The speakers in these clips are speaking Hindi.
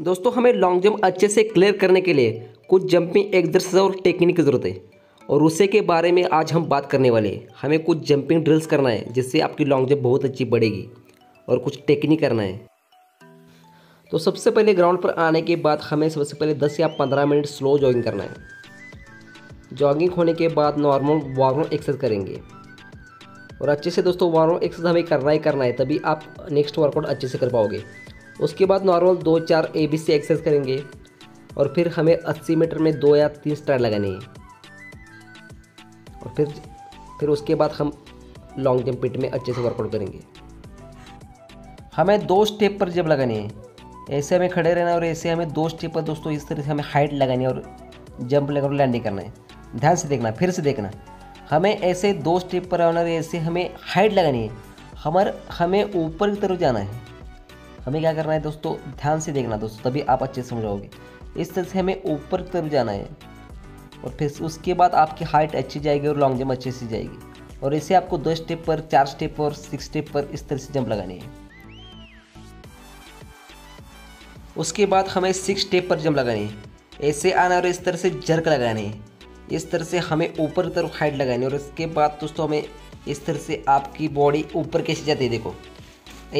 दोस्तों हमें लॉन्ग जंप अच्छे से क्लियर करने के लिए कुछ जंपिंग एक्सरसाइज और टेक्निक की ज़रूरत है और उसी के बारे में आज हम बात करने वाले हैं। हमें कुछ जंपिंग ड्रिल्स करना है जिससे आपकी लॉन्ग जंप बहुत अच्छी बढ़ेगी और कुछ टेक्निक करना है। तो सबसे पहले ग्राउंड पर आने के बाद हमें सबसे पहले 10 या 15 मिनट स्लो जॉगिंग करना है। जॉगिंग होने के बाद नॉर्मल वार्म एक्सरसाइज करेंगे और अच्छे से दोस्तों वार्म एक्सरसाइज हमें करना है तभी आप नेक्स्ट वर्कआउट अच्छे से कर पाओगे। उसके बाद नॉर्मल 2-4 ABC एक्सरसाइज करेंगे और फिर हमें 80 मीटर में 2 या 3 स्टार लगाने हैं और फिर उसके बाद हम लॉन्ग जंप पिट में अच्छे से वर्कआउट करेंगे। हमें 2 स्टेप पर जंप लगाने हैं, ऐसे हमें खड़े रहना है और ऐसे हमें 2 स्टेप पर दोस्तों इस तरह से हमें हाइट लगानी है और जंप लेकर लैंडिंग करना है। ध्यान से देखना, फिर से देखना, हमें ऐसे 2 स्टेप पर आना और ऐसे हमें हाइट लगानी है। हमें ऊपर की तरफ जाना है। हमें क्या करना है दोस्तों, ध्यान से देखना दोस्तों, तभी आप अच्छे से समझाओगे। इस तरह से हमें ऊपर की तरफ जाना है और फिर उसके बाद आपकी हाइट अच्छी जाएगी और लॉन्ग जंप अच्छे से जाएगी। और इसे आपको 2 स्टेप पर, 4 स्टेप पर, 6 स्टेप पर इस तरह से जंप लगानी है। उसके बाद हमें 6 स्टेप पर जंप लगानी है, ऐसे आना और इस तरह से जर्क लगानी है। इस तरह से हमें ऊपर की तरफ हाइट लगानी है और इसके बाद दोस्तों हमें इस तरह से आपकी बॉडी ऊपर कैसे जाती है देखो,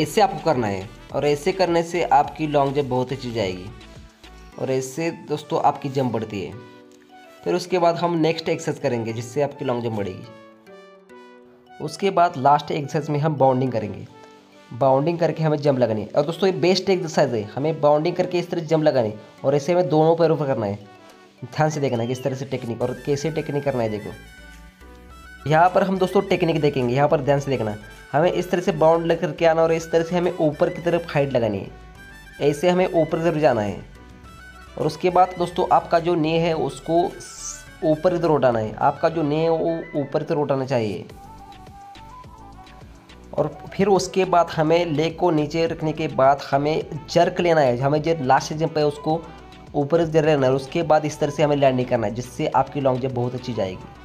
ऐसे आपको करना है। और ऐसे करने से आपकी लॉन्ग जंप बहुत अच्छी जाएगी और ऐसे दोस्तों आपकी जंप बढ़ती है। फिर उसके बाद हम नेक्स्ट एक्सरसाइज करेंगे जिससे आपकी लॉन्ग जंप बढ़ेगी। उसके बाद लास्ट एक्सरसाइज में हम बाउंडिंग करेंगे। बाउंडिंग करके हमें जंप लगानी है और दोस्तों ये बेस्ट एक्सरसाइज है। हमें बाउंडिंग करके इस तरह जंप लगानी और ऐसे हमें दोनों पैरों पर करना है। ध्यान से देखना कि इस तरह से टेक्निक और कैसे टेक्निक करना है देखो। यहाँ पर हम दोस्तों टेक्निक देखेंगे, यहाँ पर ध्यान से देखना, हमें इस तरह से बाउंड लग करके आना और इस तरह से हमें ऊपर की तरफ हाइट लगानी है। ऐसे हमें ऊपर की तरफ जाना है और उसके बाद दोस्तों आपका जो ने है उसको ऊपर की तरफ उठाना है। आपका जो ने है वो ऊपर की तरफ उठाना चाहिए। और फिर उसके बाद हमें लेग को नीचे रखने के बाद हमें जर्क लेना है। हमें जो लास्ट जंप है उसको ऊपर की तरफ लेना है और उसके बाद इस तरह से हमें लैंडिंग करना है जिससे आपकी लॉन्ग जंप बहुत अच्छी जाएगी।